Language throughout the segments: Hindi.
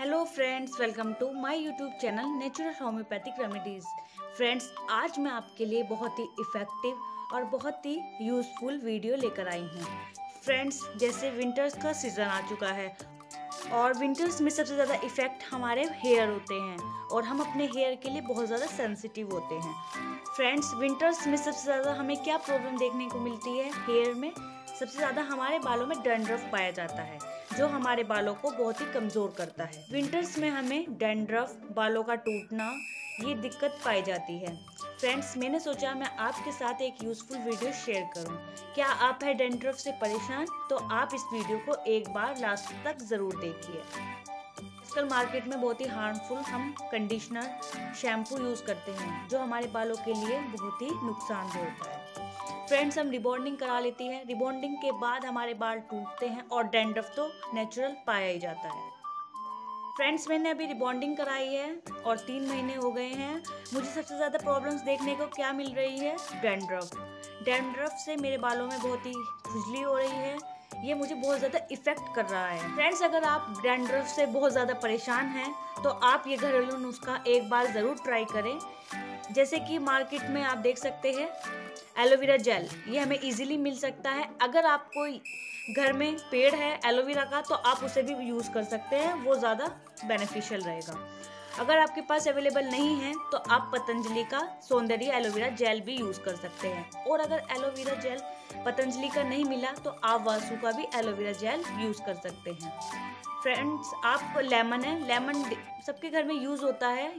Hello friends, welcome to my YouTube channel natural homeopathic remedies. Friends, आज मैं आपके लिए बहुत ही इफ़ेक्टिव और बहुत ही यूज़फुल वीडियो लेकर आई हूँ। फ्रेंड्स, जैसे विंटर्स का सीज़न आ चुका है और विंटर्स में सबसे ज़्यादा इफ़ेक्ट हमारे हेयर होते हैं और हम अपने हेयर के लिए बहुत ज़्यादा सेंसिटिव होते हैं। फ्रेंड्स, विंटर्स में सबसे ज़्यादा हमें क्या प्रॉब्लम देखने को मिलती है? हेयर में सबसे ज़्यादा हमारे बालों में डैंड्रफ पाया जाता है, जो हमारे बालों को बहुत ही कमज़ोर करता है। विंटर्स में हमें डैंड्रफ, बालों का टूटना, ये दिक्कत पाई जाती है। फ्रेंड्स, मैंने सोचा मैं आपके साथ एक यूज़फुल वीडियो शेयर करूं। क्या आप है डैंड्रफ से परेशान? तो आप इस वीडियो को एक बार लास्ट तक ज़रूर देखिए। आजकल मार्केट में बहुत ही हार्मफुल हम कंडीशनर, शैम्पू यूज़ करते हैं, जो हमारे बालों के लिए बहुत ही नुकसानदेह होता है। फ्रेंड्स, हम रिबॉन्डिंग करा लेती हैं। रिबॉन्डिंग के बाद हमारे बाल टूटते हैं और डैंड्रफ तो नेचुरल पाया ही जाता है। फ्रेंड्स, मैंने अभी रिबॉन्डिंग कराई है और 3 महीने हो गए हैं। मुझे सबसे ज़्यादा प्रॉब्लम्स देखने को क्या मिल रही है? डैंड्रफ। डैंड्रफ से मेरे बालों में बहुत ही खुजली हो रही है, ये मुझे बहुत ज़्यादा इफ़ेक्ट कर रहा है। फ्रेंड्स, अगर आप डैंड्रफ से बहुत ज़्यादा परेशान हैं तो आप ये घरेलू नुस्खा एक बार ज़रूर ट्राई करें। जैसे कि मार्केट में आप देख सकते हैं एलोवेरा जेल, ये हमें इजीली मिल सकता है। अगर आपको घर में पेड़ है एलोवेरा का तो आप उसे भी यूज़ कर सकते हैं, वो ज़्यादा बेनिफिशियल रहेगा। अगर आपके पास अवेलेबल नहीं है तो आप पतंजलि का सौंदर्य एलोवेरा जेल भी यूज़ कर सकते हैं, और अगर एलोवेरा जेल पतंजलि का नहीं मिला तो आप वासु का भी एलोवेरा जेल यूज़ कर सकते हैं। फ्रेंड्स, आप लेमन है, लेमन सबके घर में यूज़ होता है,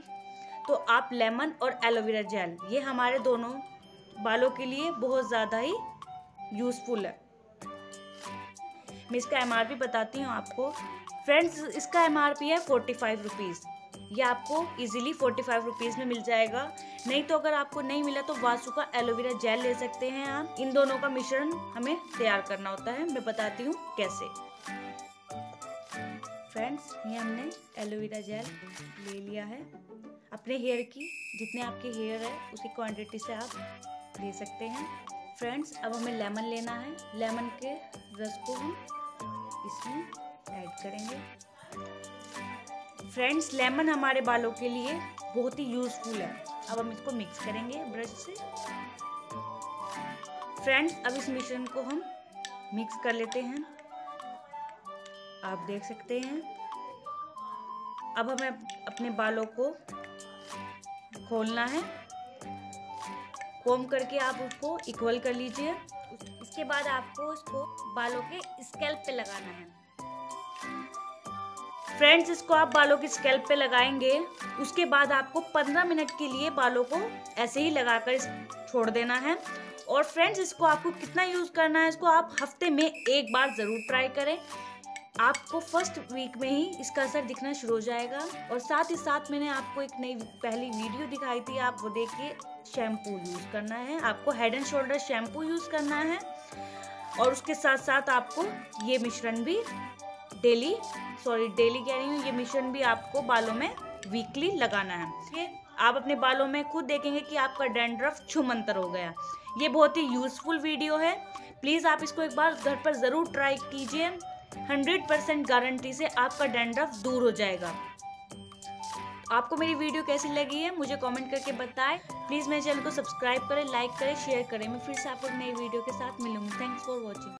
तो आप लेमन और एलोवेरा जेल, ये हमारे दोनों बालों के लिए बहुत ज़्यादा ही यूज़फुल है। मैं इसका MRP बताती हूँ आपको। फ्रेंड्स, इसका MRP है 45 रुपीज़। यह आपको इजीली 45 रुपीज़ में मिल जाएगा। नहीं तो अगर आपको नहीं मिला तो वासु का एलोवेरा जेल ले सकते हैं आप। इन दोनों का मिश्रण हमें तैयार करना होता है, मैं बताती हूँ कैसे। फ्रेंड्स, ये हमने एलोवेरा जेल ले लिया है। अपने हेयर की, जितने आपके हेयर है उसकी क्वांटिटी से आप ले सकते हैं। फ्रेंड्स, अब हमें लेमन लेना है। लेमन के रस को हम इसमें ऐड करेंगे। फ्रेंड्स, लेमन हमारे बालों के लिए बहुत ही यूज़फुल है। अब हम इसको मिक्स करेंगे ब्रश से। फ्रेंड्स, अब इस मिश्रण को हम मिक्स कर लेते हैं, आप देख सकते हैं। अब हमें अपने बालों को खोलना है, कोम करके आप उसको इक्वल कर लीजिए। इसके बाद आपको इसको बालों के स्कैल्प पे लगाना है। फ्रेंड्स, इसको आप बालों के स्कैल्प पे लगाएंगे। उसके बाद आपको 15 मिनट के लिए बालों को ऐसे ही लगाकर छोड़ देना है। और फ्रेंड्स, इसको आपको कितना यूज़ करना है, इसको आप हफ्ते में एक बार ज़रूर ट्राई करें। आपको फर्स्ट वीक में ही इसका असर दिखना शुरू हो जाएगा। और साथ ही साथ मैंने आपको एक नई पहली वीडियो दिखाई थी, आप वो देखिए। शैम्पू यूज़ करना है आपको, head and shoulder shampoo use करना है, और उसके साथ साथ आपको ये मिश्रण भी डेली कह रही हूँ, ये मिश्रण भी आपको बालों में वीकली लगाना है। ये आप अपने बालों में खुद देखेंगे कि आपका डैंड्रफ छूमंतर हो गया। ये बहुत ही यूज़फुल वीडियो है, प्लीज़ आप इसको एक बार घर पर ज़रूर ट्राई कीजिए। 100% गारंटी से आपका डैंड्रफ दूर हो जाएगा। आपको मेरी वीडियो कैसी लगी है मुझे कमेंट करके बताएं। प्लीज़ मेरे चैनल को सब्सक्राइब करें, लाइक करें, शेयर करें। मैं फिर से आपको नई वीडियो के साथ मिलूंगी। Thanks for watching.